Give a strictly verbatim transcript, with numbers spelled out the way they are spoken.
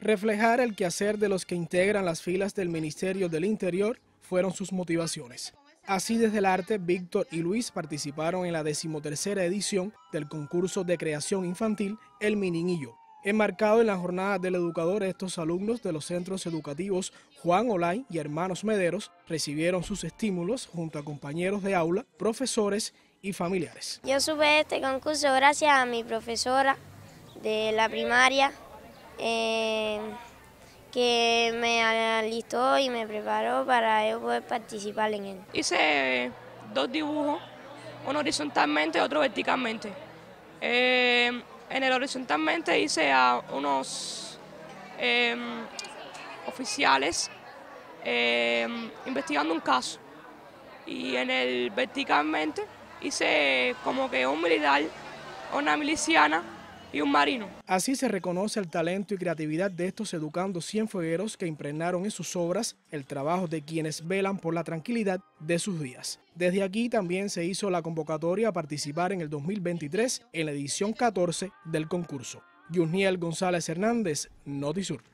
Reflejar el quehacer de los que integran las filas del Ministerio del Interior fueron sus motivaciones. Así, desde el arte, Víctor y Luis participaron en la decimotercera edición del concurso de creación infantil El Mininillo, enmarcado en la jornada del educador. Estos alumnos de los centros educativos Juan Olay y Hermanos Mederos recibieron sus estímulos junto a compañeros de aula, profesores y familiares. Yo supe este concurso gracias a mi profesora de la primaria, eh, que me alistó y me preparó para yo poder participar en él. Hice dos dibujos, uno horizontalmente y otro verticalmente. Eh, En el horizontalmente hice a unos eh, oficiales eh, investigando un caso, y en el verticalmente hice como que un militar, una miliciana y un marino. Así se reconoce el talento y creatividad de estos educandos cienfuegueros que impregnaron en sus obras el trabajo de quienes velan por la tranquilidad de sus días. Desde aquí también se hizo la convocatoria a participar en el dos mil veintitrés en la edición catorce del concurso. Juniel González Hernández, Notisur.